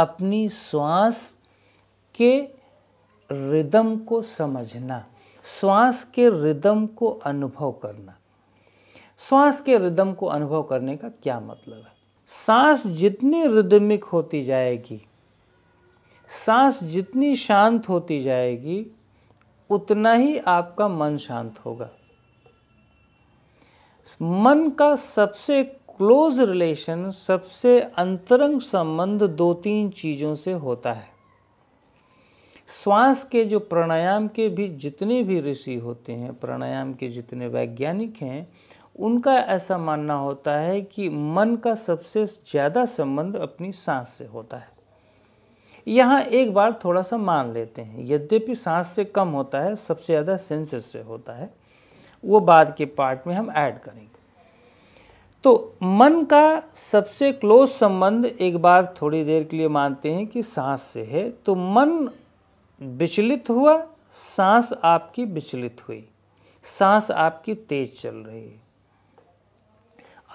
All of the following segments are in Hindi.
अपनी श्वास के रिदम को समझना, श्वास के रिदम को अनुभव करना। श्वास के रिदम को अनुभव करने का क्या मतलब है? सांस जितनी रिदमिक होती जाएगी, सांस जितनी शांत होती जाएगी, उतना ही आपका मन शांत होगा। मन का सबसे क्लोज रिलेशन, सबसे अंतरंग संबंध दो तीन चीज़ों से होता है। श्वास के जो प्राणायाम के भी जितने भी ऋषि होते हैं, प्राणायाम के जितने वैज्ञानिक हैं, उनका ऐसा मानना होता है कि मन का सबसे ज़्यादा संबंध अपनी सांस से होता है। यहाँ एक बार थोड़ा सा मान लेते हैं, यद्यपि सांस से कम होता है, सबसे ज़्यादा सेंसेस से होता है, वो बाद के पार्ट में हम ऐड करेंगे। तो मन का सबसे क्लोज संबंध एक बार थोड़ी देर के लिए मानते हैं कि सांस से है। तो मन विचलित हुआ, सांस आपकी विचलित हुई, सांस आपकी तेज चल रही है।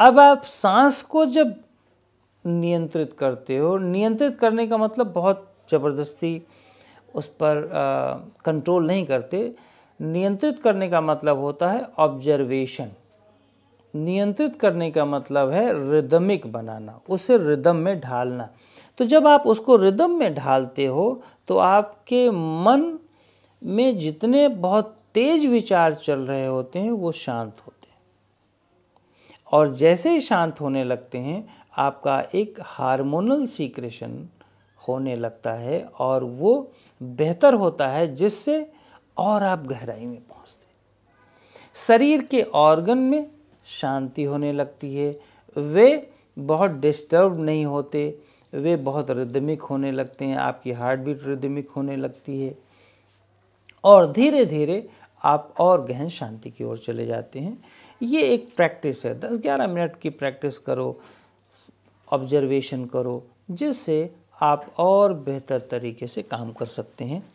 अब आप सांस को जब नियंत्रित करते हो, नियंत्रित करने का मतलब बहुत ज़बरदस्ती उस पर कंट्रोल नहीं करते। नियंत्रित करने का मतलब होता है ऑब्जर्वेशन, नियंत्रित करने का मतलब है रिदमिक बनाना, उसे रिदम में ढालना। तो जब आप उसको रिदम में ढालते हो तो आपके मन में जितने बहुत तेज विचार चल रहे होते हैं वो शांत होते हैं, और जैसे ही शांत होने लगते हैं आपका एक हार्मोनल सीक्रेशन होने लगता है और वो बेहतर होता है, जिससे और आप गहराई में पहुंचते हैं। शरीर के ऑर्गन में शांति होने लगती है, वे बहुत डिस्टर्ब नहीं होते, वे बहुत रिदमिक होने लगते हैं, आपकी हार्ट बीट रिदमिक होने लगती है और धीरे धीरे आप और गहन शांति की ओर चले जाते हैं। ये एक प्रैक्टिस है, 10-11 मिनट की प्रैक्टिस करो, ऑब्जर्वेशन करो, जिससे आप और बेहतर तरीके से काम कर सकते हैं।